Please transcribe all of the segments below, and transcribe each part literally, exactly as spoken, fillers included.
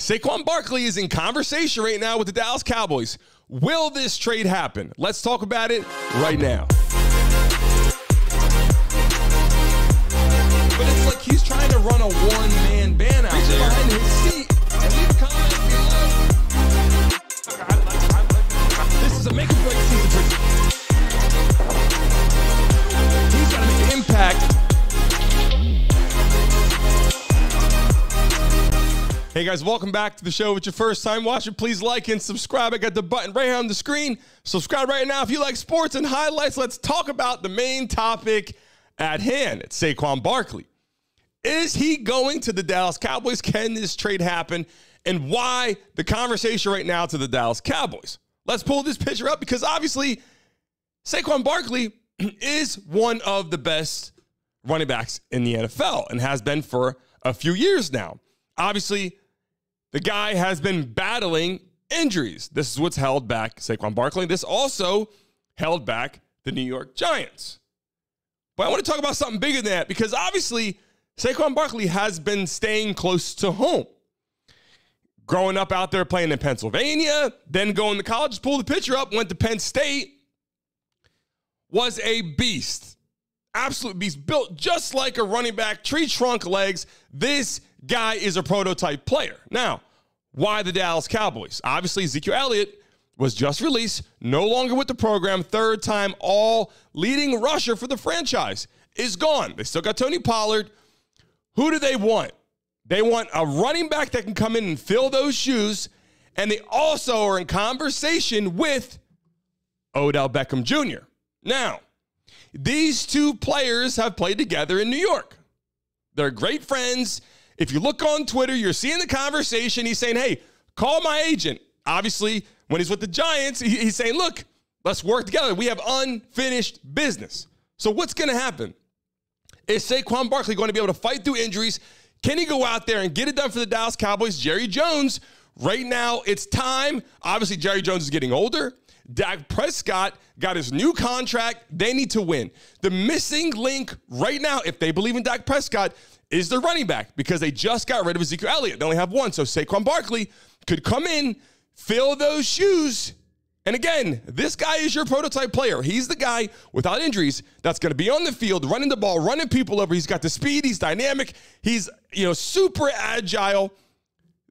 Saquon Barkley is in conversation right now with the Dallas Cowboys. Will this trade happen? Let's talk about it right now. But it's like he's trying to run a one-man band out there. Behind his seat. And leave comments below. This is a make or break season for you. He's got to make an impact. Hey guys, welcome back to the show. If it's your first time watching, please like and subscribe. I got the button right here on the screen. Subscribe right now if you like sports and highlights. Let's talk about the main topic at hand. It's Saquon Barkley. Is he going to the Dallas Cowboys? Can this trade happen? And why the conversation right now to the Dallas Cowboys? Let's pull this picture up because obviously Saquon Barkley is one of the best running backs in the N F L and has been for a few years now. Obviously, the guy has been battling injuries. This is what's held back Saquon Barkley. This also held back the New York Giants. But I want to talk about something bigger than that because obviously Saquon Barkley has been staying close to home. Growing up out there playing in Pennsylvania, then going to college, just pulled the picture up, went to Penn State, was a beast. Absolute beast, built just like a running back, tree trunk legs. This guy is a prototype player. Now, why the Dallas Cowboys? Obviously, Ezekiel Elliott was just released, no longer with the program, third time all leading rusher for the franchise is gone. They still got Tony Pollard. Who do they want? They want a running back that can come in and fill those shoes, and they also are in conversation with Odell Beckham Junior Now, these two players have played together in New York. They're great friends. If you look on Twitter, you're seeing the conversation. He's saying, hey, call my agent. Obviously, when he's with the Giants, he's saying, look, let's work together. We have unfinished business. So what's going to happen? Is Saquon Barkley going to be able to fight through injuries? Can he go out there and get it done for the Dallas Cowboys? Jerry Jones, right now, it's time. Obviously, Jerry Jones is getting older. Dak Prescott got his new contract. They need to win. The missing link right now, if they believe in Dak Prescott, is their running back because they just got rid of Ezekiel Elliott. They only have one, so Saquon Barkley could come in, fill those shoes, and again, this guy is your prototype player. He's the guy without injuries that's going to be on the field, running the ball, running people over. He's got the speed. He's dynamic. He's, you know, super agile.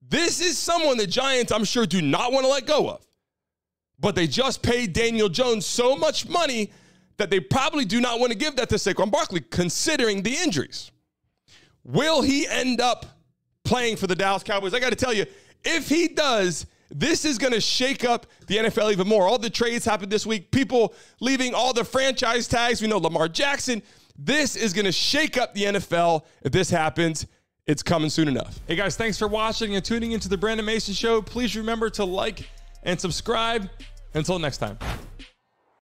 This is someone the Giants, I'm sure, do not want to let go of. But they just paid Daniel Jones so much money that they probably do not want to give that to Saquon Barkley, considering the injuries. Will he end up playing for the Dallas Cowboys? I got to tell you, if he does, this is going to shake up the N F L even more. All the trades happened this week. People leaving all the franchise tags. We know Lamar Jackson. This is going to shake up the N F L if this happens. It's coming soon enough. Hey, guys, thanks for watching and tuning into the Brandon Mason Show. Please remember to like and subscribe. Until next time.